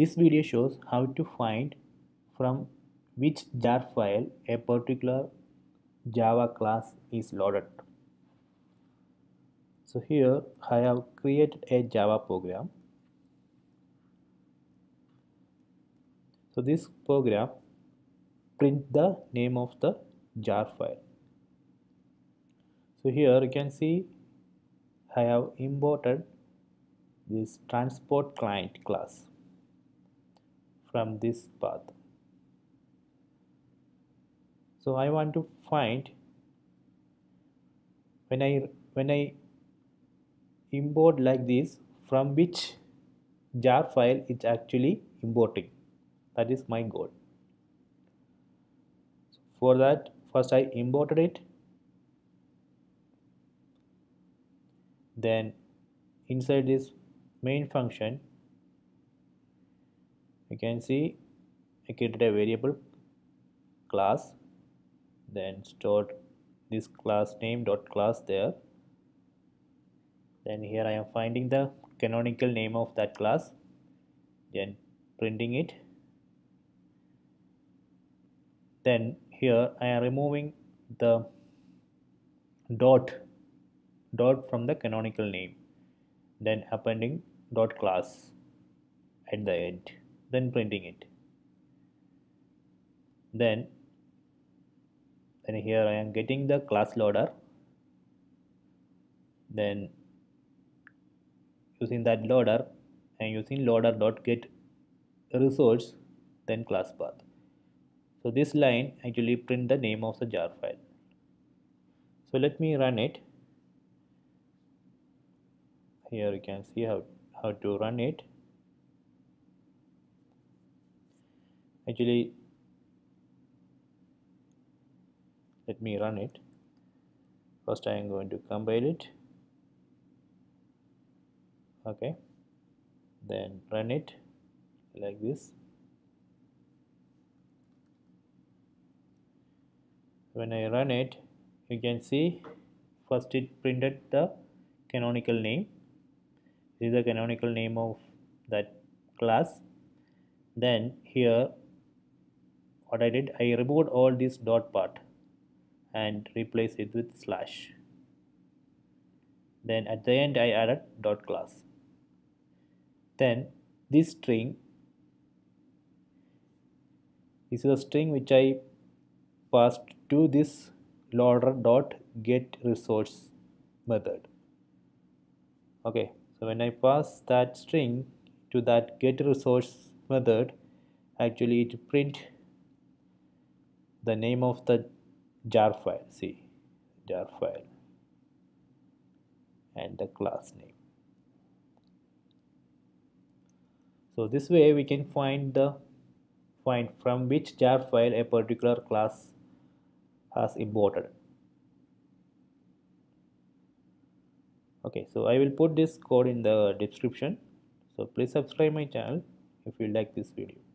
This video shows how to find from which jar file a particular Java class is loaded. So here I have created a Java program. So this program prints the name of the jar file. So here you can see I have imported this transport client class from this path. So I want to find when I import like this, from which jar file it's actually importing. That is my goal. For that, first I imported it, then inside this main function you can see I created a variable class, then stored this class name dot class there. Then here I am finding the canonical name of that class, then printing it. Then here I am removing the dot from the canonical name, then appending dot class at the end, then printing it. Then here I am getting the class loader, then using that loader and using loader.getResource, then class path. So this line actually print the name of the jar file. So let me run it. Here you can see how to run it. Actually, let me run it. First I am going to compile it. Okay, then run it like this. When I run it, you can see first it printed the canonical name. This is the canonical name of that class. Then here what I did, I removed all this dot part and replaced it with slash. Then at the end I added dot class. Then this string, this is a string which I passed to this loader.getResource method. Okay, so when I pass that string to that getResource method, actually it print the name of the jar file. See, jar file and the class name. So this way we can find from which jar file a particular class has imported. Okay, so I will put this code in the description. So please subscribe my channel if you like this video.